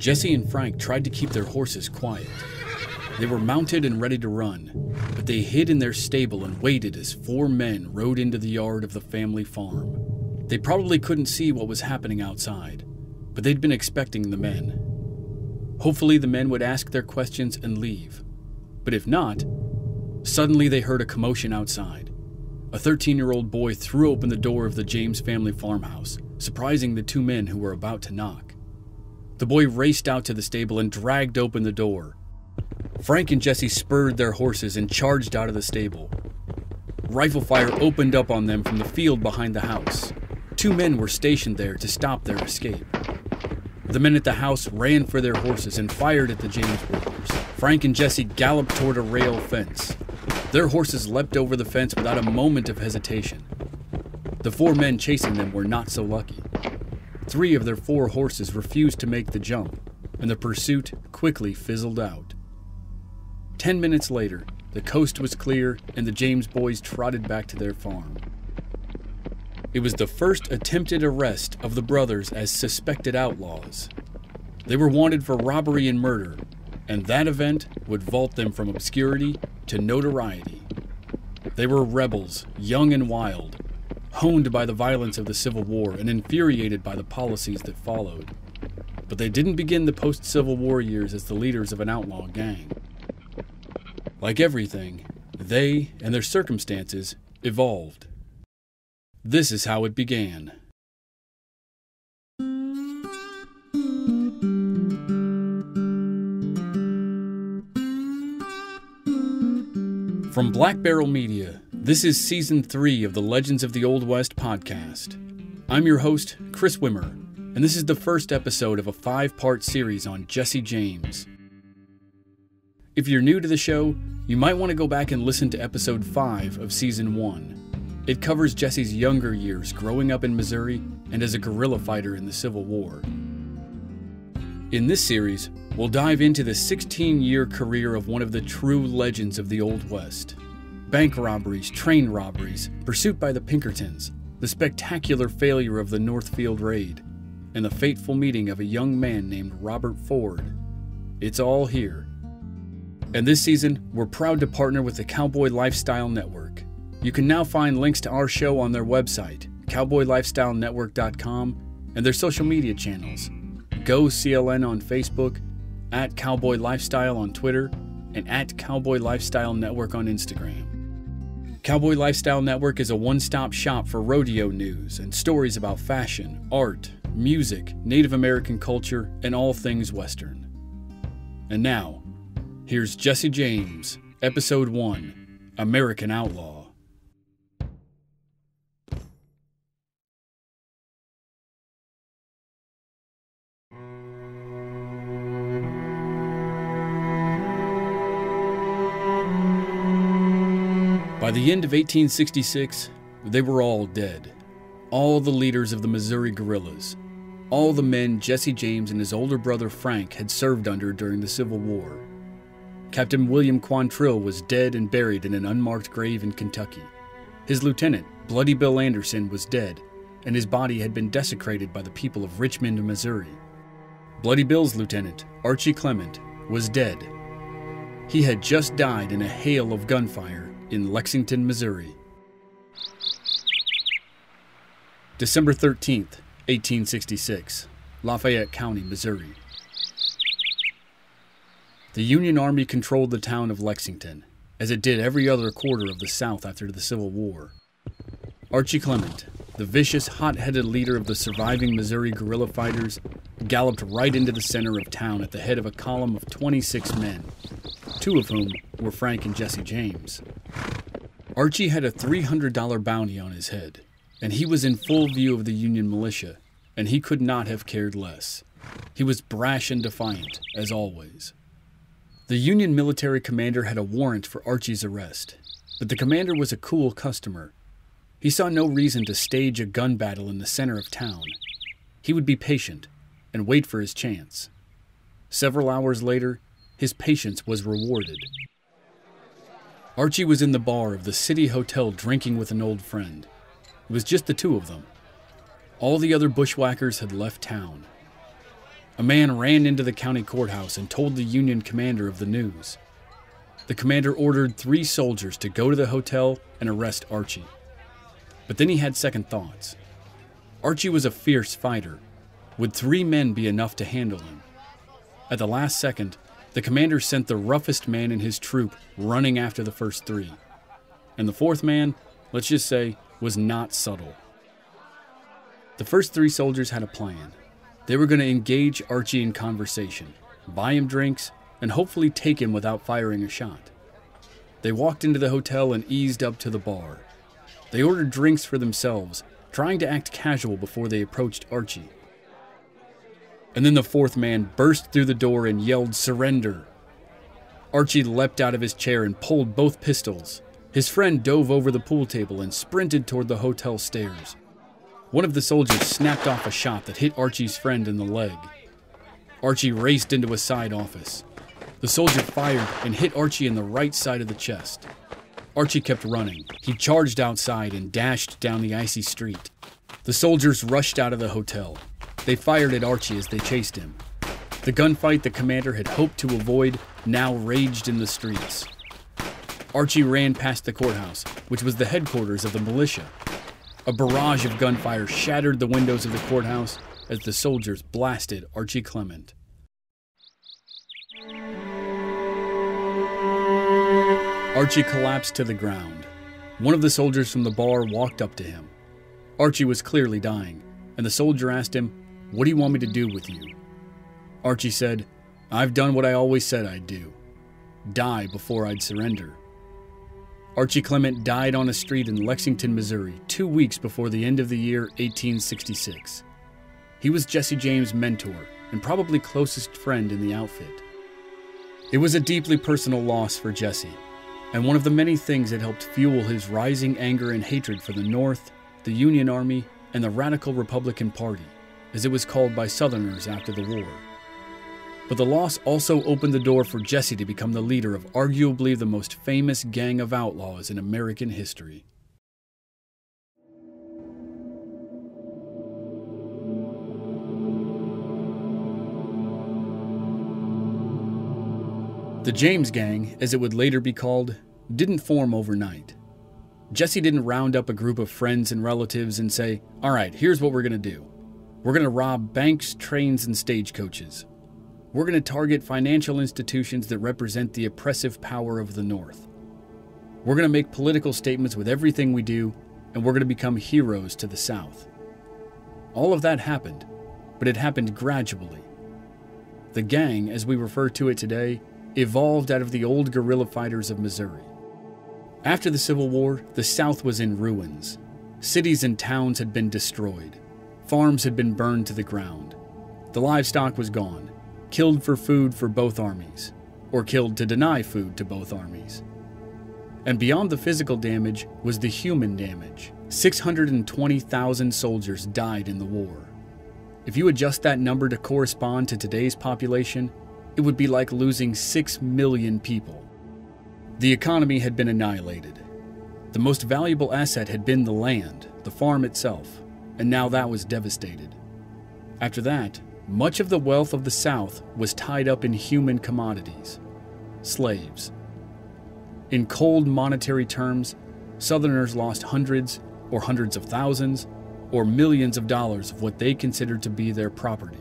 Jesse and Frank tried to keep their horses quiet. They were mounted and ready to run, but they hid in their stable and waited as four men rode into the yard of the family farm. They probably couldn't see what was happening outside, but they'd been expecting the men. Hopefully the men would ask their questions and leave, but if not, suddenly they heard a commotion outside. A 13-year-old boy threw open the door of the James family farmhouse, surprising the two men who were about to knock. The boy raced out to the stable and dragged open the door. Frank and Jesse spurred their horses and charged out of the stable. Rifle fire opened up on them from the field behind the house. Two men were stationed there to stop their escape. The men at the house ran for their horses and fired at the James workers. Frank and Jesse galloped toward a rail fence. Their horses leapt over the fence without a moment of hesitation. The four men chasing them were not so lucky. Three of their four horses refused to make the jump, and the pursuit quickly fizzled out. 10 minutes later, the coast was clear and the James boys trotted back to their farm. It was the first attempted arrest of the brothers as suspected outlaws. They were wanted for robbery and murder, and that event would vault them from obscurity to notoriety. They were rebels, young and wild, honed by the violence of the Civil War and infuriated by the policies that followed. But they didn't begin the post-Civil War years as the leaders of an outlaw gang. Like everything, they and their circumstances evolved. This is how it began. From Black Barrel Media, this is Season 3 of the Legends of the Old West podcast. I'm your host, Chris Wimmer, and this is the first episode of a five-part series on Jesse James. If you're new to the show, you might want to go back and listen to episode 5 of season 1. It covers Jesse's younger years growing up in Missouri and as a guerrilla fighter in the Civil War. In this series, we'll dive into the 16-year career of one of the true legends of the Old West. Bank robberies, train robberies, pursuit by the Pinkertons, the spectacular failure of the Northfield raid, and the fateful meeting of a young man named Robert Ford. It's all here. And this season, we're proud to partner with the Cowboy Lifestyle Network. You can now find links to our show on their website, cowboylifestylenetwork.com, and their social media channels. Go CLN on Facebook, at Cowboy Lifestyle on Twitter, and at Cowboy Lifestyle Network on Instagram. Cowboy Lifestyle Network is a one-stop shop for rodeo news and stories about fashion, art, music, Native American culture, and all things Western. And now, here's Jesse James, Episode 1, American Outlaw. By the end of 1866, they were all dead. All the leaders of the Missouri guerrillas. All the men Jesse James and his older brother Frank had served under during the Civil War. Captain William Quantrill was dead and buried in an unmarked grave in Kentucky. His lieutenant, Bloody Bill Anderson, was dead, and his body had been desecrated by the people of Richmond, Missouri. Bloody Bill's lieutenant, Archie Clement, was dead. He had just died in a hail of gunfire in Lexington, Missouri. December 13th, 1866, Lafayette County, Missouri. The Union Army controlled the town of Lexington, as it did every other quarter of the South after the Civil War. Archie Clement, the vicious, hot-headed leader of the surviving Missouri guerrilla fighters, galloped right into the center of town at the head of a column of 26 men, two of whom were Frank and Jesse James. Archie had a $300 bounty on his head, and he was in full view of the Union militia, and he could not have cared less. He was brash and defiant, as always. The Union military commander had a warrant for Archie's arrest, but the commander was a cool customer. He saw no reason to stage a gun battle in the center of town. He would be patient and wait for his chance. Several hours later, his patience was rewarded. Archie was in the bar of the City Hotel drinking with an old friend. It was just the two of them. All the other bushwhackers had left town. A man ran into the county courthouse and told the Union commander of the news. The commander ordered 3 soldiers to go to the hotel and arrest Archie. But then he had second thoughts. Archie was a fierce fighter. Would 3 men be enough to handle him? At the last second, the commander sent the roughest man in his troop running after the first 3. And the fourth man, let's just say, was not subtle. The first 3 soldiers had a plan. They were going to engage Archie in conversation, buy him drinks, and hopefully take him without firing a shot. They walked into the hotel and eased up to the bar. They ordered drinks for themselves, trying to act casual before they approached Archie. And then the fourth man burst through the door and yelled, "Surrender!" Archie leapt out of his chair and pulled both pistols. His friend dove over the pool table and sprinted toward the hotel stairs. One of the soldiers snapped off a shot that hit Archie's friend in the leg. Archie raced into a side office. The soldier fired and hit Archie in the right side of the chest. Archie kept running. He charged outside and dashed down the icy street. The soldiers rushed out of the hotel. They fired at Archie as they chased him. The gunfight the commander had hoped to avoid now raged in the streets. Archie ran past the courthouse, which was the headquarters of the militia. A barrage of gunfire shattered the windows of the courthouse as the soldiers blasted Archie Clement. Archie collapsed to the ground. One of the soldiers from the bar walked up to him. Archie was clearly dying, and the soldier asked him, "What do you want me to do with you?" Archie said, "I've done what I always said I'd do. Die before I'd surrender." Archie Clement died on a street in Lexington, Missouri, 2 weeks before the end of the year 1866. He was Jesse James' mentor and probably closest friend in the outfit. It was a deeply personal loss for Jesse, and one of the many things that helped fuel his rising anger and hatred for the North, the Union Army, and the Radical Republican Party, as it was called by Southerners after the war. But the loss also opened the door for Jesse to become the leader of arguably the most famous gang of outlaws in American history. The James Gang, as it would later be called, didn't form overnight. Jesse didn't round up a group of friends and relatives and say, "All right, here's what we're going to do. We're going to rob banks, trains, and stagecoaches. We're going to target financial institutions that represent the oppressive power of the North. We're going to make political statements with everything we do, and we're going to become heroes to the South." All of that happened, but it happened gradually. The gang, as we refer to it today, evolved out of the old guerrilla fighters of Missouri. After the Civil War, the South was in ruins. Cities and towns had been destroyed. Farms had been burned to the ground. The livestock was gone, killed for food for both armies, or killed to deny food to both armies. And beyond the physical damage was the human damage. 620,000 soldiers died in the war. If you adjust that number to correspond to today's population, it would be like losing 6 million people. The economy had been annihilated. The most valuable asset had been the land, the farm itself, and now that was devastated. After that, much of the wealth of the South was tied up in human commodities, slaves. In cold monetary terms, Southerners lost hundreds or hundreds of thousands or millions of dollars of what they considered to be their property.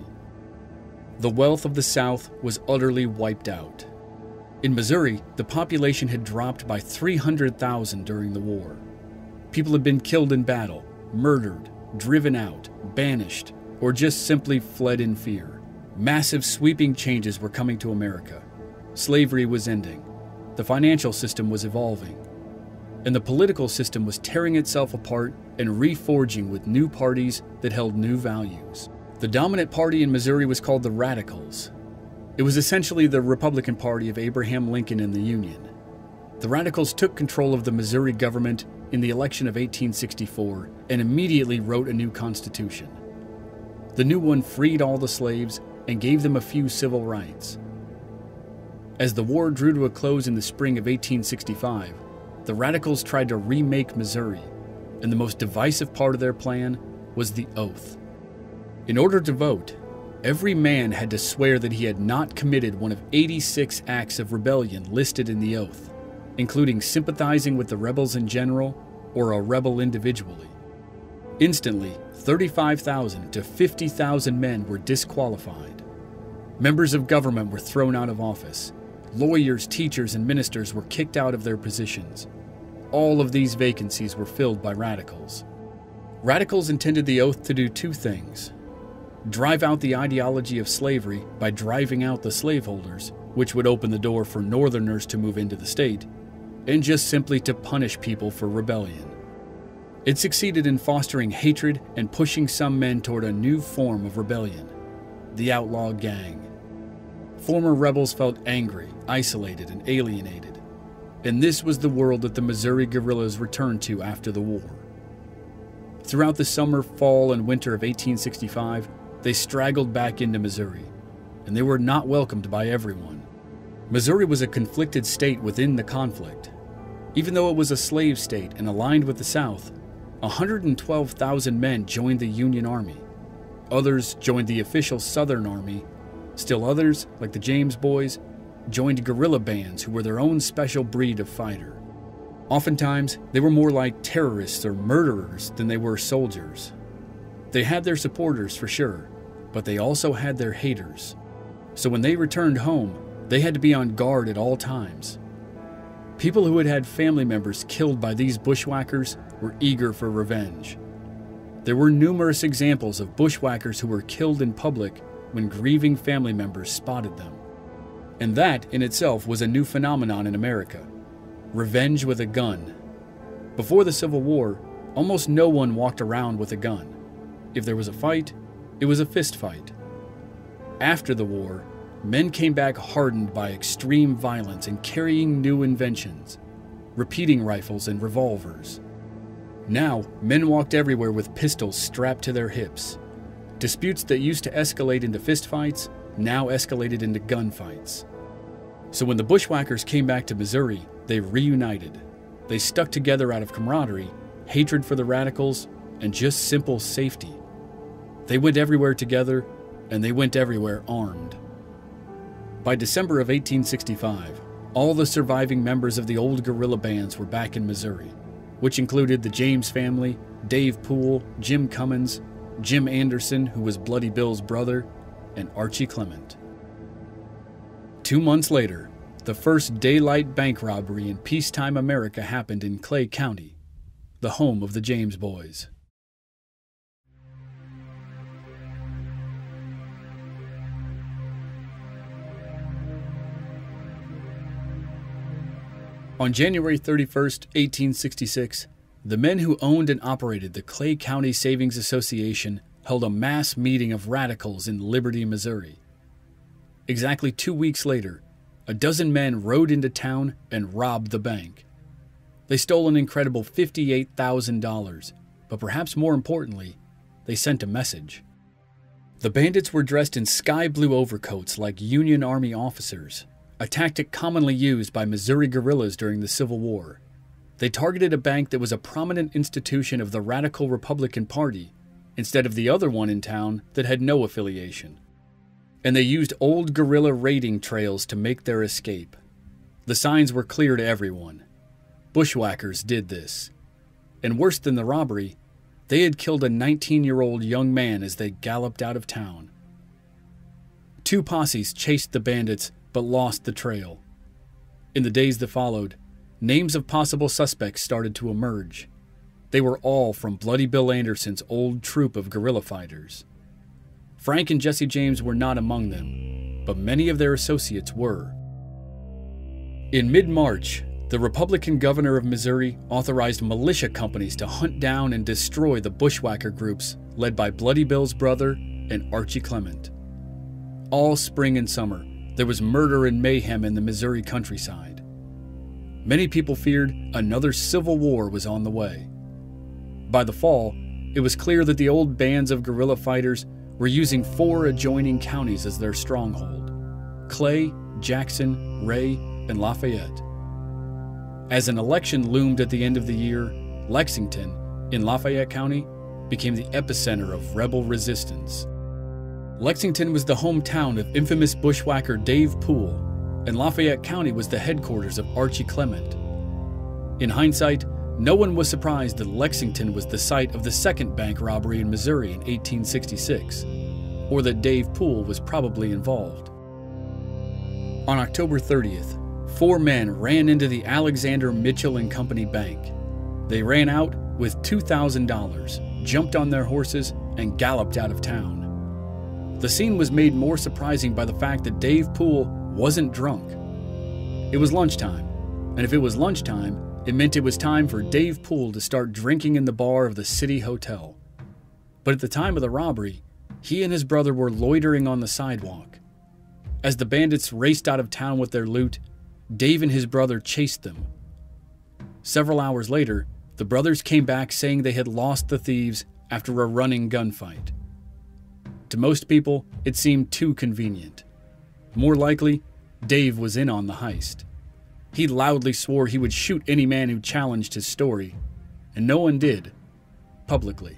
The wealth of the South was utterly wiped out. In Missouri, the population had dropped by 300,000 during the war. People had been killed in battle, murdered, driven out, banished, or just simply fled in fear. Massive sweeping changes were coming to America. Slavery was ending. The financial system was evolving. And the political system was tearing itself apart and reforging with new parties that held new values. The dominant party in Missouri was called the Radicals. It was essentially the Republican Party of Abraham Lincoln and the Union. The Radicals took control of the Missouri government in the election of 1864 and immediately wrote a new constitution. The new one freed all the slaves and gave them a few civil rights. As the war drew to a close in the spring of 1865, the Radicals tried to remake Missouri, and the most divisive part of their plan was the oath. In order to vote, Every man had to swear that he had not committed one of 86 acts of rebellion listed in the oath, including sympathizing with the rebels in general or a rebel individually. Instantly, 35,000 to 50,000 men were disqualified. Members of government were thrown out of office. Lawyers, teachers, and ministers were kicked out of their positions. All of these vacancies were filled by radicals. Radicals intended the oath to do two things: drive out the ideology of slavery by driving out the slaveholders, which would open the door for Northerners to move into the state, and just simply to punish people for rebellion. It succeeded in fostering hatred and pushing some men toward a new form of rebellion, the outlaw gang. Former rebels felt angry, isolated, and alienated, and this was the world that the Missouri guerrillas returned to after the war. Throughout the summer, fall, and winter of 1865, they straggled back into Missouri, and they were not welcomed by everyone. Missouri was a conflicted state within the conflict. Even though it was a slave state and aligned with the South, 112,000 men joined the Union Army. Others joined the official Southern Army. Still others, like the James Boys, joined guerrilla bands who were their own special breed of fighter. Oftentimes, they were more like terrorists or murderers than they were soldiers. They had their supporters for sure, but they also had their haters. So when they returned home, they had to be on guard at all times. People who had had family members killed by these bushwhackers were eager for revenge. There were numerous examples of bushwhackers who were killed in public when grieving family members spotted them. And that in itself was a new phenomenon in America: revenge with a gun. Before the Civil War, almost no one walked around with a gun. If there was a fight, it was a fist fight. After the war, men came back hardened by extreme violence and carrying new inventions, repeating rifles and revolvers. Now, men walked everywhere with pistols strapped to their hips. Disputes that used to escalate into fistfights now escalated into gunfights. So when the bushwhackers came back to Missouri, they reunited. They stuck together out of camaraderie, hatred for the radicals, and just simple safety. They went everywhere together, and they went everywhere armed. By December of 1865, all the surviving members of the old guerrilla bands were back in Missouri, which included the James family, Dave Poole, Jim Cummins, Jim Anderson, who was Bloody Bill's brother, and Archie Clement. 2 months later, the first daylight bank robbery in peacetime America happened in Clay County, the home of the James Boys. On January 31, 1866, the men who owned and operated the Clay County Savings Association held a mass meeting of radicals in Liberty, Missouri. Exactly 2 weeks later, a dozen men rode into town and robbed the bank. They stole an incredible $58,000, but perhaps more importantly, they sent a message. The bandits were dressed in sky blue overcoats like Union Army officers, a tactic commonly used by Missouri guerrillas during the Civil War. They targeted a bank that was a prominent institution of the radical Republican Party instead of the other one in town that had no affiliation. And they used old guerrilla raiding trails to make their escape. The signs were clear to everyone: bushwhackers did this. And worse than the robbery, they had killed a 19-year-old young man as they galloped out of town. Two posses chased the bandits but lost the trail. In the days that followed, names of possible suspects started to emerge. They were all from Bloody Bill Anderson's old troop of guerrilla fighters. Frank and Jesse James were not among them, but many of their associates were. In mid-March, the Republican governor of Missouri authorized militia companies to hunt down and destroy the bushwhacker groups led by Bloody Bill's brother and Archie Clement. All spring and summer, there was murder and mayhem in the Missouri countryside. Many people feared another civil war was on the way. By the fall, it was clear that the old bands of guerrilla fighters were using 4 adjoining counties as their stronghold: Clay, Jackson, Ray, and Lafayette. As an election loomed at the end of the year, Lexington, in Lafayette County, became the epicenter of rebel resistance. Lexington was the hometown of infamous bushwhacker Dave Poole, and Lafayette County was the headquarters of Archie Clement. In hindsight, no one was surprised that Lexington was the site of the second bank robbery in Missouri in 1866, or that Dave Poole was probably involved. On October 30th, four men ran into the Alexander Mitchell & Company Bank. They ran out with $2,000, jumped on their horses, and galloped out of town. The scene was made more surprising by the fact that Dave Poole wasn't drunk. It was lunchtime, and if it was lunchtime, it meant it was time for Dave Poole to start drinking in the bar of the City Hotel. But at the time of the robbery, he and his brother were loitering on the sidewalk. As the bandits raced out of town with their loot, Dave and his brother chased them. Several hours later, the brothers came back saying they had lost the thieves after a running gunfight. To most people, it seemed too convenient. More likely, Dave was in on the heist. He loudly swore he would shoot any man who challenged his story, and no one did, publicly.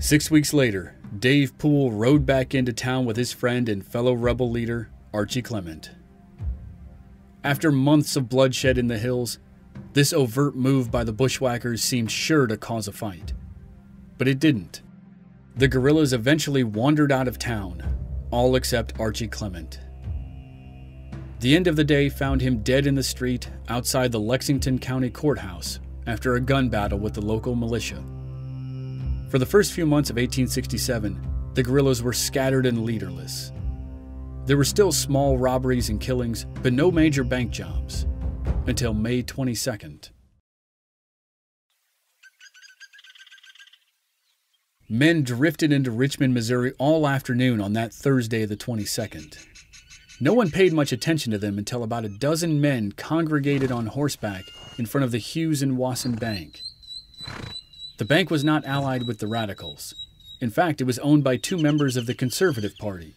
6 weeks later, Dave Poole rode back into town with his friend and fellow rebel leader, Archie Clement. After months of bloodshed in the hills, this overt move by the bushwhackers seemed sure to cause a fight. But it didn't. The guerrillas eventually wandered out of town, all except Archie Clement. The end of the day found him dead in the street outside the Lexington County Courthouse after a gun battle with the local militia. For the first few months of 1867, the guerrillas were scattered and leaderless. There were still small robberies and killings, but no major bank jobs, until May 22nd. Men drifted into Richmond, Missouri all afternoon on that Thursday, the 22nd. No one paid much attention to them until about a dozen men congregated on horseback in front of the Hughes and Wasson Bank. The bank was not allied with the radicals. In fact, it was owned by two members of the Conservative Party.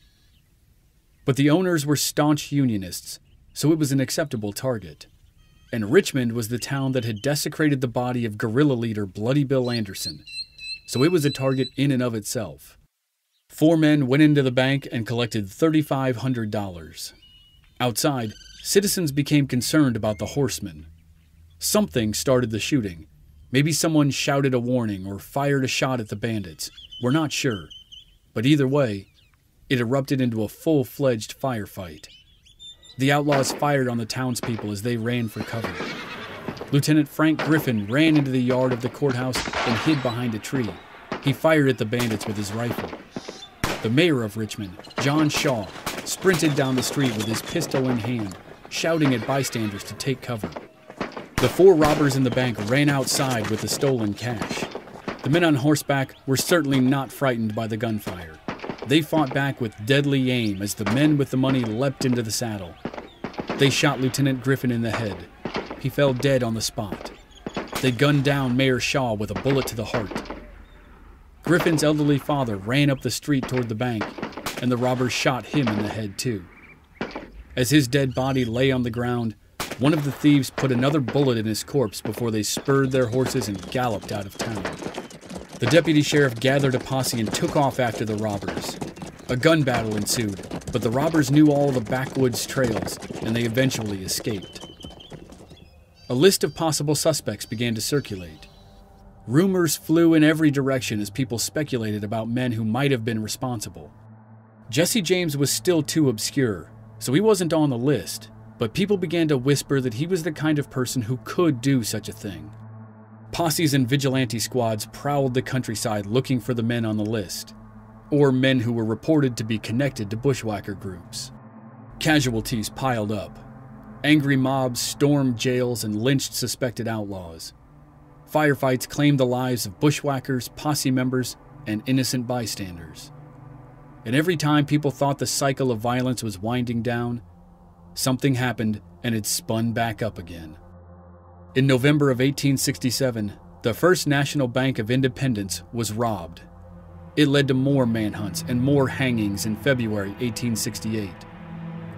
But the owners were staunch Unionists, so it was an acceptable target. And Richmond was the town that had desecrated the body of guerrilla leader Bloody Bill Anderson, so it was a target in and of itself. Four men went into the bank and collected $3,500. Outside, citizens became concerned about the horsemen. Something started the shooting. Maybe someone shouted a warning or fired a shot at the bandits. We're not sure. But either way, it erupted into a full-fledged firefight. The outlaws fired on the townspeople as they ran for cover. Lieutenant Frank Griffin ran into the yard of the courthouse and hid behind a tree. He fired at the bandits with his rifle. The mayor of Richmond, John Shaw, sprinted down the street with his pistol in hand, shouting at bystanders to take cover. The four robbers in the bank ran outside with the stolen cash. The men on horseback were certainly not frightened by the gunfire. They fought back with deadly aim as the men with the money leapt into the saddle. They shot Lieutenant Griffin in the head. He fell dead on the spot. They gunned down Mayor Shaw with a bullet to the heart. Griffin's elderly father ran up the street toward the bank, and the robbers shot him in the head too. As his dead body lay on the ground, one of the thieves put another bullet in his corpse before they spurred their horses and galloped out of town. The deputy sheriff gathered a posse and took off after the robbers. A gun battle ensued, but the robbers knew all the backwoods trails, and they eventually escaped. A list of possible suspects began to circulate. Rumors flew in every direction as people speculated about men who might have been responsible. Jesse James was still too obscure, so he wasn't on the list, but people began to whisper that he was the kind of person who could do such a thing. Posses and vigilante squads prowled the countryside looking for the men on the list, or men who were reported to be connected to bushwhacker groups. Casualties piled up. Angry mobs stormed jails and lynched suspected outlaws. Firefights claimed the lives of bushwhackers, posse members, and innocent bystanders. And every time people thought the cycle of violence was winding down, something happened and it spun back up again. In November of 1867, the First National Bank of Independence was robbed. It led to more manhunts and more hangings in February 1868.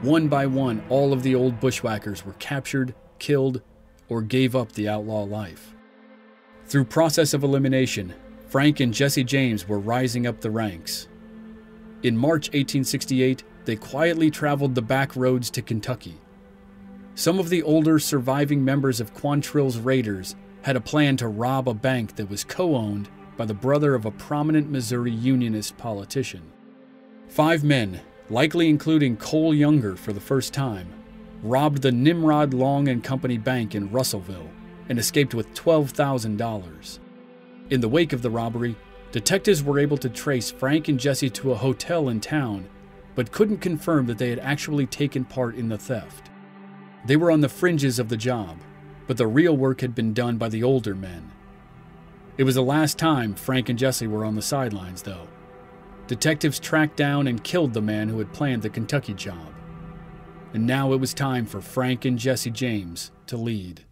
One by one, all of the old bushwhackers were captured, killed, or gave up the outlaw life. Through process of elimination, Frank and Jesse James were rising up the ranks. In March 1868, they quietly traveled the back roads to Kentucky. Some of the older surviving members of Quantrill's raiders had a plan to rob a bank that was co-owned by the brother of a prominent Missouri Unionist politician. 5 men, likely including Cole Younger for the first time, robbed the Nimrod Long & Company Bank in Russellville and escaped with $12,000. In the wake of the robbery, detectives were able to trace Frank and Jesse to a hotel in town, but couldn't confirm that they had actually taken part in the theft. They were on the fringes of the job, but the real work had been done by the older men. It was the last time Frank and Jesse were on the sidelines, though. Detectives tracked down and killed the man who had planned the Kentucky job. And now it was time for Frank and Jesse James to lead.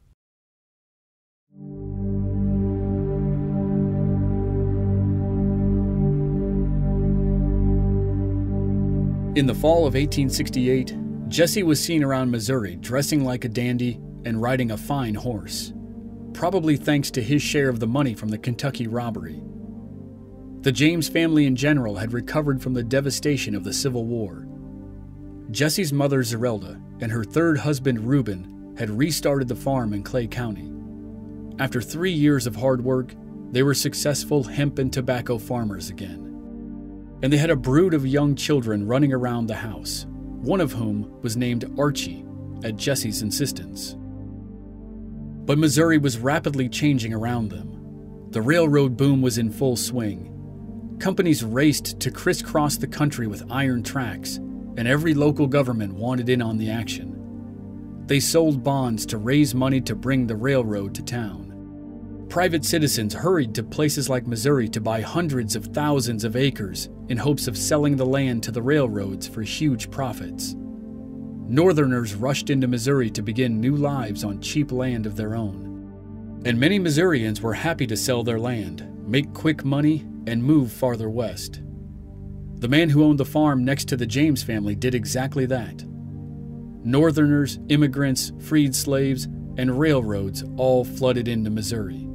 In the fall of 1868, Jesse was seen around Missouri dressing like a dandy and riding a fine horse, probably thanks to his share of the money from the Kentucky robbery. The James family in general had recovered from the devastation of the Civil War. Jesse's mother, Zerelda, and her third husband, Reuben, had restarted the farm in Clay County. After 3 years of hard work, they were successful hemp and tobacco farmers again. And they had a brood of young children running around the house, one of whom was named Archie, at Jesse's insistence. But Missouri was rapidly changing around them. The railroad boom was in full swing. Companies raced to crisscross the country with iron tracks, and every local government wanted in on the action. They sold bonds to raise money to bring the railroad to town. Private citizens hurried to places like Missouri to buy hundreds of thousands of acres in hopes of selling the land to the railroads for huge profits. Northerners rushed into Missouri to begin new lives on cheap land of their own. And many Missourians were happy to sell their land, make quick money, and move farther west. The man who owned the farm next to the James family did exactly that. Northerners, immigrants, freed slaves, and railroads all flooded into Missouri.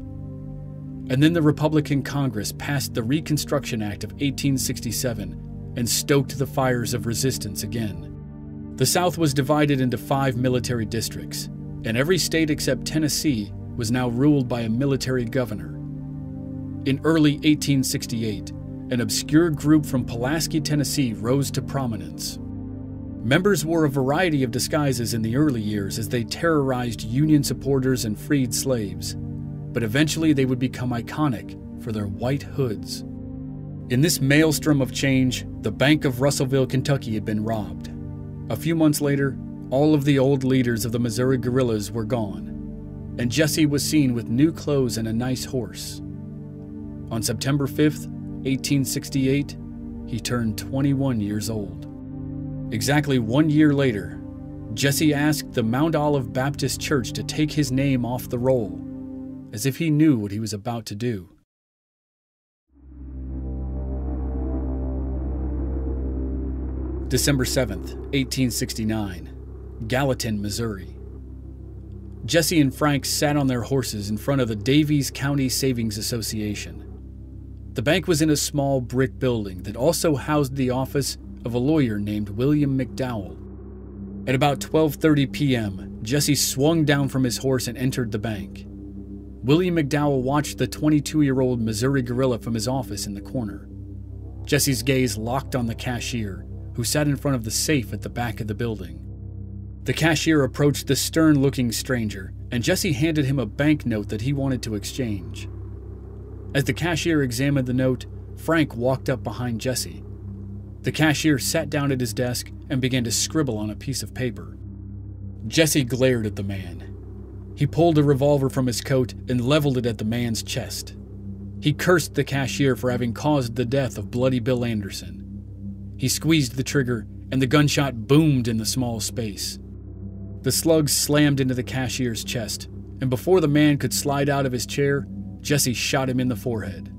And then the Republican Congress passed the Reconstruction Act of 1867 and stoked the fires of resistance again. The South was divided into 5 military districts, and every state except Tennessee was now ruled by a military governor. In early 1868, an obscure group from Pulaski, Tennessee rose to prominence. Members wore a variety of disguises in the early years as they terrorized Union supporters and freed slaves, but eventually they would become iconic for their white hoods. In this maelstrom of change, the Bank of Russellville, Kentucky had been robbed. A few months later, all of the old leaders of the Missouri guerrillas were gone, and Jesse was seen with new clothes and a nice horse. On September 5th, 1868, he turned 21 years old. Exactly 1 year later, Jesse asked the Mount Olive Baptist Church to take his name off the roll, as if he knew what he was about to do. December 7th, 1869, Gallatin, Missouri. Jesse and Frank sat on their horses in front of the Davies County Savings Association. The bank was in a small brick building that also housed the office of a lawyer named William McDowell. At about 12:30 p.m., Jesse swung down from his horse and entered the bank. William McDowell watched the 22-year-old Missouri guerrilla from his office in the corner. Jesse's gaze locked on the cashier, who sat in front of the safe at the back of the building. The cashier approached the stern-looking stranger, and Jesse handed him a banknote that he wanted to exchange. As the cashier examined the note, Frank walked up behind Jesse. The cashier sat down at his desk and began to scribble on a piece of paper. Jesse glared at the man. He pulled a revolver from his coat and leveled it at the man's chest. He cursed the cashier for having caused the death of Bloody Bill Anderson. He squeezed the trigger, and the gunshot boomed in the small space. The slug slammed into the cashier's chest, and before the man could slide out of his chair, Jesse shot him in the forehead.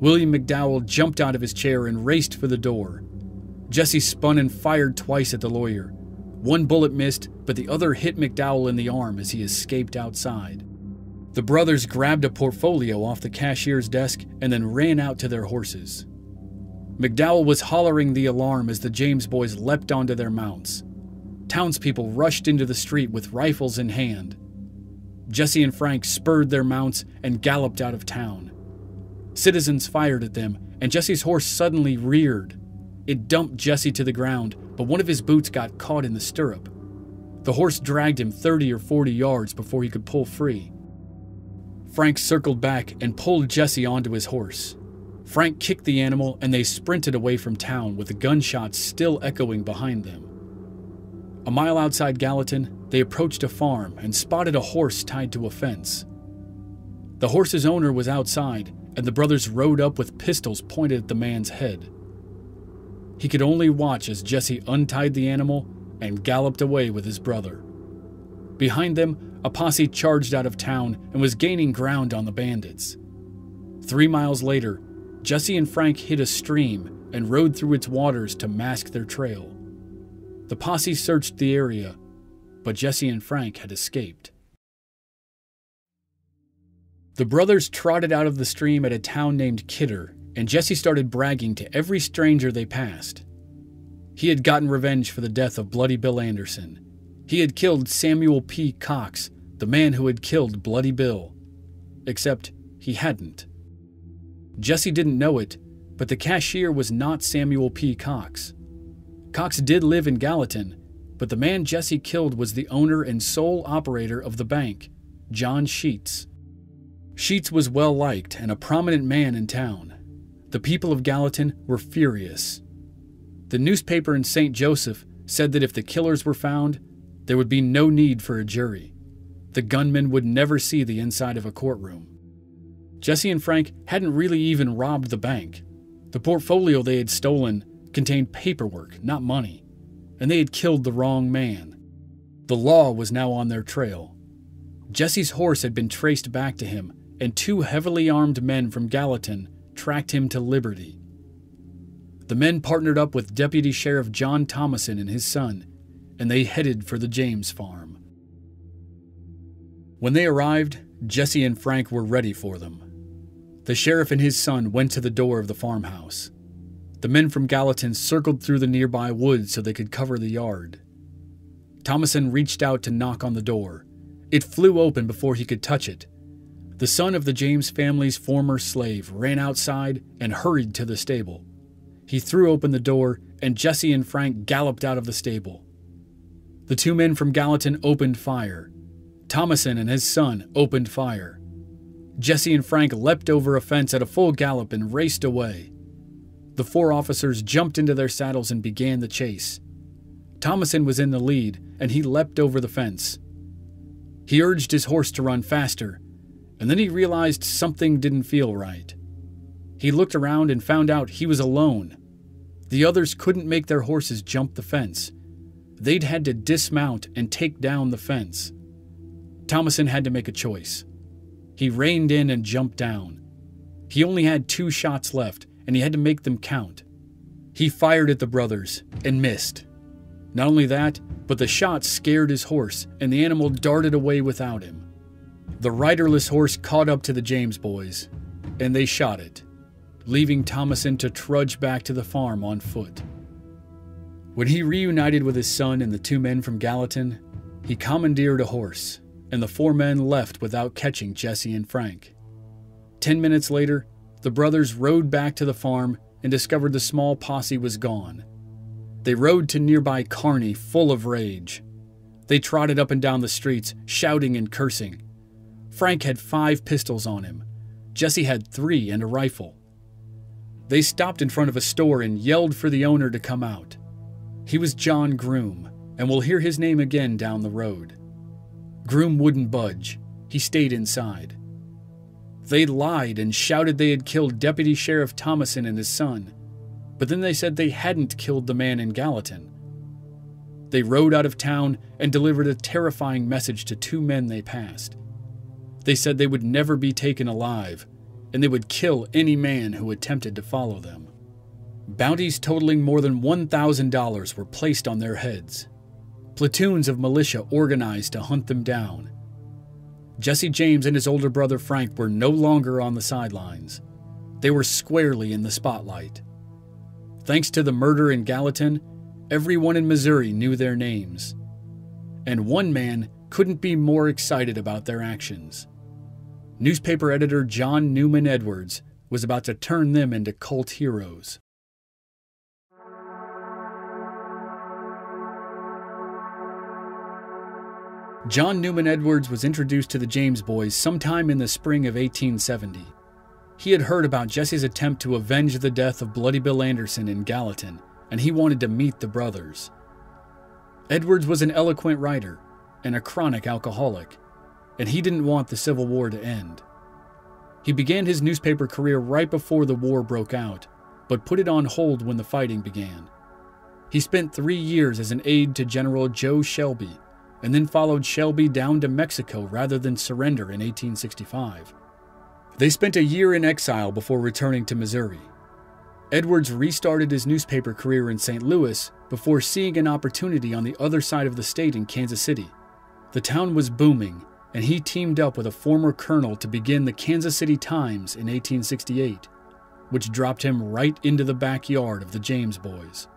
William McDowell jumped out of his chair and raced for the door. Jesse spun and fired twice at the lawyer. One bullet missed, but the other hit McDowell in the arm as he escaped outside. The brothers grabbed a portfolio off the cashier's desk and then ran out to their horses. McDowell was hollering the alarm as the James boys leapt onto their mounts. Townspeople rushed into the street with rifles in hand. Jesse and Frank spurred their mounts and galloped out of town. Citizens fired at them, and Jesse's horse suddenly reared. It dumped Jesse to the ground, but one of his boots got caught in the stirrup. The horse dragged him 30 or 40 yards before he could pull free. Frank circled back and pulled Jesse onto his horse. Frank kicked the animal, and they sprinted away from town with the gunshots still echoing behind them. A mile outside Gallatin, they approached a farm and spotted a horse tied to a fence. The horse's owner was outside, and the brothers rode up with pistols pointed at the man's head. He could only watch as Jesse untied the animal and galloped away with his brother. Behind them, a posse charged out of town and was gaining ground on the bandits. 3 miles later, Jesse and Frank hit a stream and rode through its waters to mask their trail. The posse searched the area, but Jesse and Frank had escaped. The brothers trotted out of the stream at a town named Kidder, and Jesse started bragging to every stranger they passed. He had gotten revenge for the death of Bloody Bill Anderson. He had killed Samuel P. Cox, the man who had killed Bloody Bill. Except he hadn't. Jesse didn't know it, but the cashier was not Samuel P. Cox. Cox did live in Gallatin, but the man Jesse killed was the owner and sole operator of the bank, John Sheets. Sheets was well liked and a prominent man in town. The people of Gallatin were furious. The newspaper in St. Joseph said that if the killers were found, there would be no need for a jury. The gunmen would never see the inside of a courtroom. Jesse and Frank hadn't really even robbed the bank. The portfolio they had stolen contained paperwork, not money, and they had killed the wrong man. The law was now on their trail. Jesse's horse had been traced back to him, and 2 heavily armed men from Gallatin tracked him to Liberty. The men partnered up with Deputy Sheriff John Thomason and his son, and they headed for the James farm. When they arrived, Jesse and Frank were ready for them. The sheriff and his son went to the door of the farmhouse. The men from Gallatin circled through the nearby woods so they could cover the yard. Thomason reached out to knock on the door. It flew open before he could touch it. The son of the James family's former slave ran outside and hurried to the stable. He threw open the door, and Jesse and Frank galloped out of the stable. The 2 men from Gallatin opened fire. Thomason and his son opened fire. Jesse and Frank leapt over a fence at a full gallop and raced away. The 4 officers jumped into their saddles and began the chase. Thomason was in the lead, and he leapt over the fence. He urged his horse to run faster, and then he realized something didn't feel right. He looked around and found out he was alone. The others couldn't make their horses jump the fence. They'd had to dismount and take down the fence. Thomason had to make a choice. He reined in and jumped down. He only had 2 shots left, and he had to make them count. He fired at the brothers and missed. Not only that, but the shot scared his horse, and the animal darted away without him. The riderless horse caught up to the James boys, and they shot it, leaving Thomason to trudge back to the farm on foot. When he reunited with his son and the 2 men from Gallatin, he commandeered a horse, and the 4 men left without catching Jesse and Frank. 10 minutes later, the brothers rode back to the farm and discovered the small posse was gone. They rode to nearby Kearney full of rage. They trotted up and down the streets, shouting and cursing. Frank had 5 pistols on him. Jesse had 3 and a rifle. They stopped in front of a store and yelled for the owner to come out. He was John Groom, and we'll hear his name again down the road. Groom wouldn't budge. He stayed inside. They lied and shouted they had killed Deputy Sheriff Thomason and his son, but then they said they hadn't killed the man in Gallatin. They rode out of town and delivered a terrifying message to 2 men they passed. They said they would never be taken alive, and they would kill any man who attempted to follow them. Bounties totaling more than $1,000 were placed on their heads. Platoons of militia organized to hunt them down. Jesse James and his older brother Frank were no longer on the sidelines. They were squarely in the spotlight. Thanks to the murder in Gallatin, everyone in Missouri knew their names. And one man couldn't be more excited about their actions. Newspaper editor John Newman Edwards was about to turn them into cult heroes. John Newman Edwards was introduced to the James boys sometime in the spring of 1870. He had heard about Jesse's attempt to avenge the death of Bloody Bill Anderson in Gallatin, and he wanted to meet the brothers. Edwards was an eloquent writer and a chronic alcoholic, and he didn't want the Civil War to end. He began his newspaper career right before the war broke out, but put it on hold when the fighting began. He spent 3 years as an aide to General Joe Shelby, and then followed Shelby down to Mexico rather than surrender in 1865. They spent a year in exile before returning to Missouri. Edwards restarted his newspaper career in St. Louis before seeing an opportunity on the other side of the state in Kansas City. The town was booming, and he teamed up with a former colonel to begin the Kansas City Times in 1868, which dropped him right into the backyard of the James boys.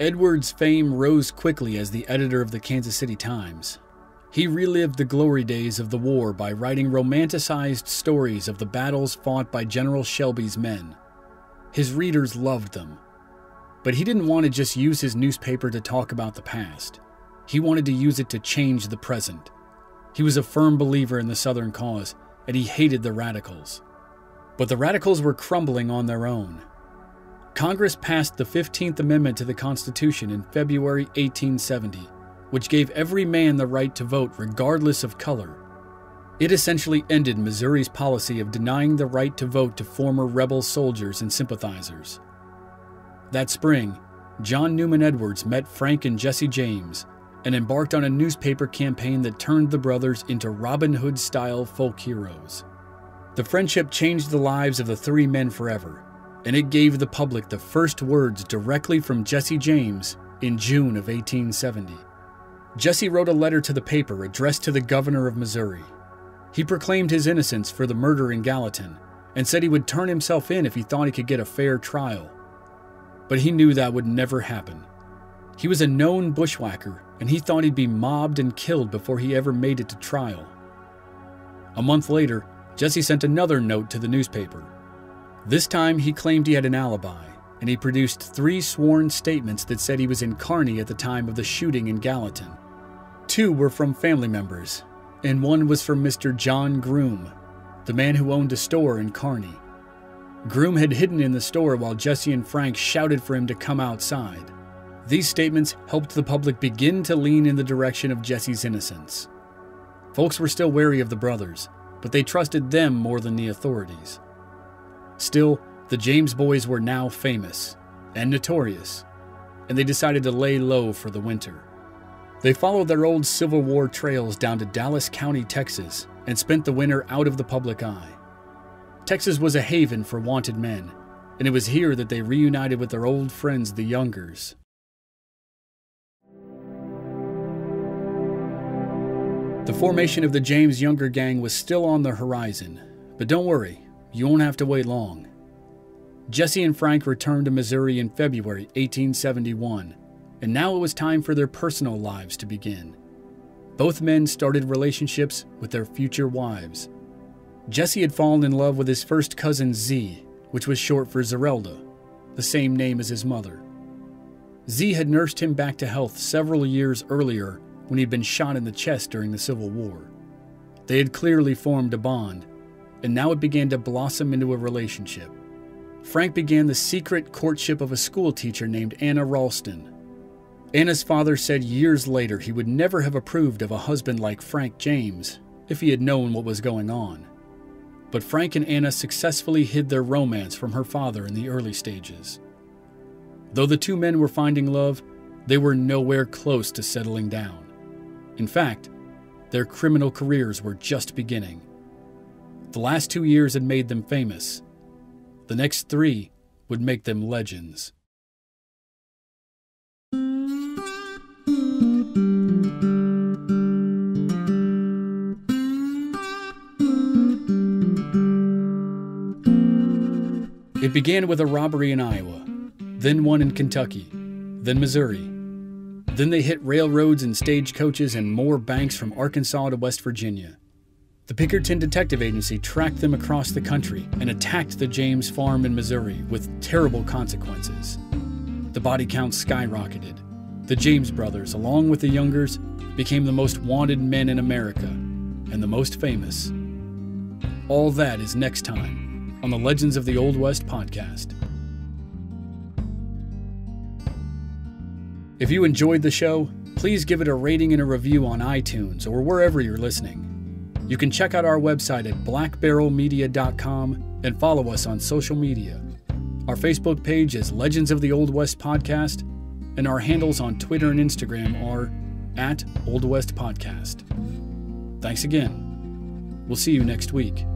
Edwards' fame rose quickly as the editor of the Kansas City Times. He relived the glory days of the war by writing romanticized stories of the battles fought by General Shelby's men. His readers loved them. But he didn't want to just use his newspaper to talk about the past. He wanted to use it to change the present. He was a firm believer in the Southern cause, and he hated the radicals. But the radicals were crumbling on their own. Congress passed the 15th Amendment to the Constitution in February 1870, which gave every man the right to vote regardless of color. It essentially ended Missouri's policy of denying the right to vote to former rebel soldiers and sympathizers. That spring, John Newman Edwards met Frank and Jesse James and embarked on a newspaper campaign that turned the brothers into Robin Hood-style folk heroes. The friendship changed the lives of the three men forever, and it gave the public the first words directly from Jesse James in June of 1870. Jesse wrote a letter to the paper addressed to the governor of Missouri. He proclaimed his innocence for the murder in Gallatin and said he would turn himself in if he thought he could get a fair trial. But he knew that would never happen. He was a known bushwhacker, and he thought he'd be mobbed and killed before he ever made it to trial. A month later, Jesse sent another note to the newspaper. This time, he claimed he had an alibi, and he produced 3 sworn statements that said he was in Kearney at the time of the shooting in Gallatin. 2 were from family members, and 1 was from Mr. John Groom, the man who owned a store in Kearney. Groom had hidden in the store while Jesse and Frank shouted for him to come outside. These statements helped the public begin to lean in the direction of Jesse's innocence. Folks were still wary of the brothers, but they trusted them more than the authorities. Still, the James boys were now famous and notorious, and they decided to lay low for the winter. They followed their old Civil War trails down to Davies County, Texas, and spent the winter out of the public eye. Texas was a haven for wanted men, and it was here that they reunited with their old friends, the Youngers. The formation of the James Younger Gang was still on the horizon, but don't worry. You won't have to wait long. Jesse and Frank returned to Missouri in February 1871, and now it was time for their personal lives to begin. Both men started relationships with their future wives. Jesse had fallen in love with his first cousin Z, which was short for Zerelda, the same name as his mother. Z had nursed him back to health several years earlier when he'd been shot in the chest during the Civil War. They had clearly formed a bond, and now it began to blossom into a relationship. Frank began the secret courtship of a school teacher named Anna Ralston. Anna's father said years later he would never have approved of a husband like Frank James if he had known what was going on. But Frank and Anna successfully hid their romance from her father in the early stages. Though the two men were finding love, they were nowhere close to settling down. In fact, their criminal careers were just beginning. The last 2 years had made them famous. The next 3 would make them legends. It began with a robbery in Iowa. then one in Kentucky, then Missouri. Then they hit railroads and stagecoaches and more banks from Arkansas to West Virginia. The Pickerton Detective Agency tracked them across the country and attacked the James farm in Missouri with terrible consequences. The body count skyrocketed. The James brothers, along with the Youngers, became the most wanted men in America and the most famous. All that is next time on the Legends of the Old West podcast. If you enjoyed the show, please give it a rating and a review on iTunes or wherever you're listening. You can check out our website at blackbarrelmedia.com and follow us on social media. Our Facebook page is Legends of the Old West Podcast, and our handles on Twitter and Instagram are @Old West Podcast. Thanks again. We'll see you next week.